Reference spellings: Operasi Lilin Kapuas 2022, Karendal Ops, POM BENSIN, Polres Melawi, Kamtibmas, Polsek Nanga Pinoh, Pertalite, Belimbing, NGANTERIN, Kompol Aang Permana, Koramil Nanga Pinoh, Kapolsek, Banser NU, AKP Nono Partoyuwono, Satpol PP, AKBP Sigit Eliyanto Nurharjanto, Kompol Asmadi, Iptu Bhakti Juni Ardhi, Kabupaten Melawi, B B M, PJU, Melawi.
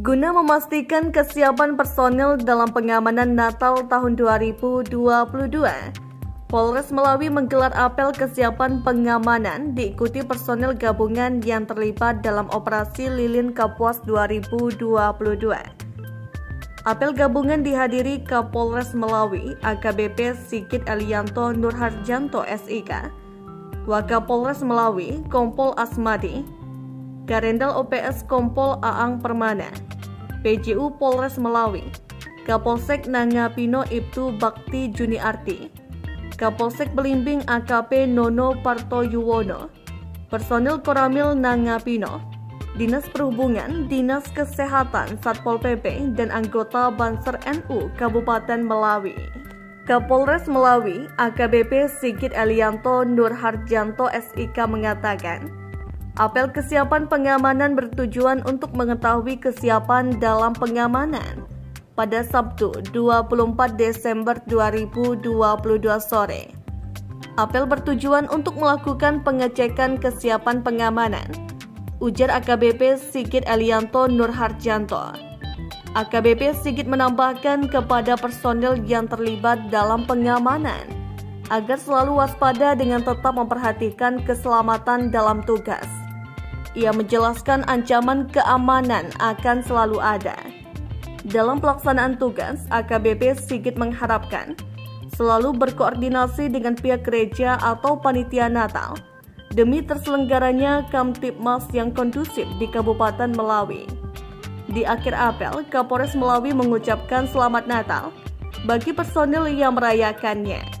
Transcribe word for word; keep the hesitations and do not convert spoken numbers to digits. Guna memastikan kesiapan personel dalam pengamanan Natal tahun dua ribu dua puluh dua, Polres Melawi menggelar apel kesiapan pengamanan diikuti personel gabungan yang terlibat dalam Operasi Lilin Kapuas dua ribu dua puluh dua. Apel gabungan dihadiri Kapolres Melawi A K B P Sigit Eliyanto Nurharjanto S I K, Wakapolres Melawi Kompol Asmadi, Garendal O P S Kompol Aang Permana, P J U Polres Melawi, Kapolsek Nanga Pinoh Iptu Bhakti Juni Ardhi, Kapolsek Belimbing A K P Nono Partoyuwono, personil Koramil Nanga Pinoh, Dinas Perhubungan, Dinas Kesehatan, Satpol P P, dan anggota Banser N U Kabupaten Melawi. Kapolres Melawi A K B P Sigit Eliyanto Nurharjanto S I K mengatakan, apel kesiapan pengamanan bertujuan untuk mengetahui kesiapan dalam pengamanan pada Sabtu dua puluh empat Desember dua ribu dua puluh dua sore. Apel bertujuan untuk melakukan pengecekan kesiapan pengamanan, ujar A K B P Sigit Eliyanto Nurharjanto. A K B P Sigit menambahkan kepada personil yang terlibat dalam pengamanan agar selalu waspada dengan tetap memperhatikan keselamatan dalam tugas. Ia menjelaskan ancaman keamanan akan selalu ada. Dalam pelaksanaan tugas, A K B P Sigit mengharapkan selalu berkoordinasi dengan pihak gereja atau panitia Natal demi terselenggaranya Kamtibmas yang kondusif di Kabupaten Melawi. Di akhir apel, Kapolres Melawi mengucapkan selamat Natal bagi personil yang merayakannya.